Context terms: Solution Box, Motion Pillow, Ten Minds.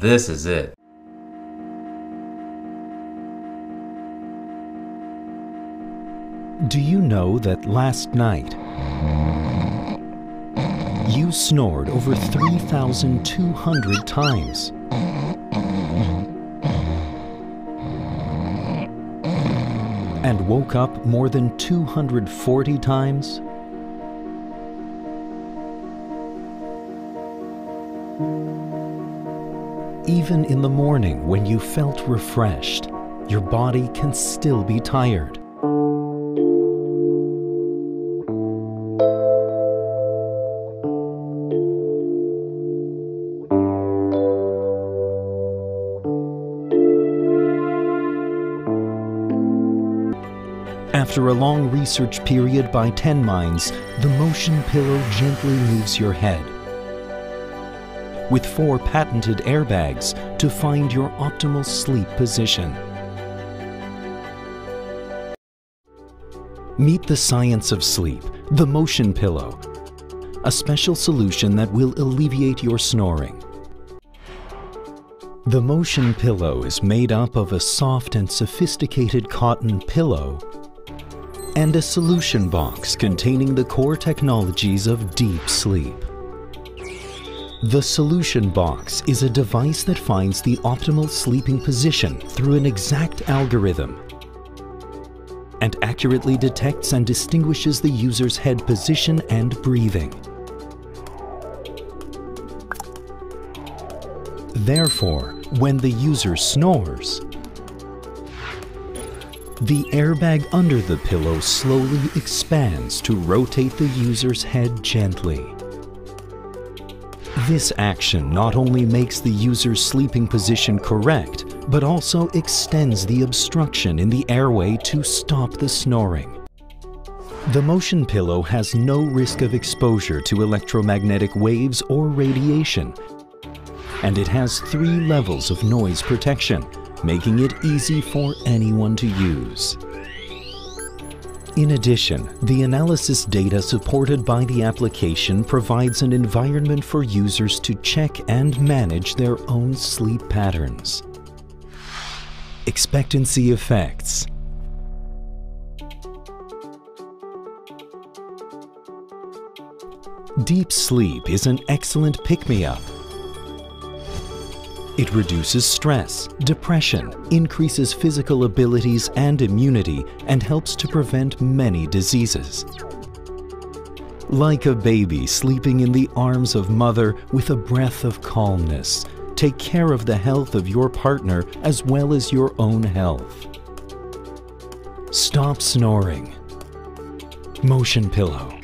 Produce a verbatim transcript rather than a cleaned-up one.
this is it. Do you know that last night you snored over three thousand two hundred times? And woke up more than two hundred forty times? Even in the morning when you felt refreshed, your body can still be tired. After a long research period by Ten Minds, the Motion Pillow gently moves your head with four patented airbags to find your optimal sleep position. Meet the science of sleep, the Motion Pillow, a special solution that will alleviate your snoring. The Motion Pillow is made up of a soft and sophisticated cotton pillow and a solution box containing the core technologies of deep sleep. The Solution Box is a device that finds the optimal sleeping position through an exact algorithm and accurately detects and distinguishes the user's head position and breathing. Therefore, when the user snores, the airbag under the pillow slowly expands to rotate the user's head gently. This action not only makes the user's sleeping position correct, but also extends the obstruction in the airway to stop the snoring. The Motion Pillow has no risk of exposure to electromagnetic waves or radiation, and it has three levels of noise protection, making it easy for anyone to use. In addition, the analysis data supported by the application provides an environment for users to check and manage their own sleep patterns, expectancy effects, deep sleep is an excellent pick-me-up. It reduces stress, depression, increases physical abilities and immunity, and helps to prevent many diseases. Like a baby sleeping in the arms of mother with a breath of calmness, take care of the health of your partner as well as your own health. Stop snoring. Motion Pillow.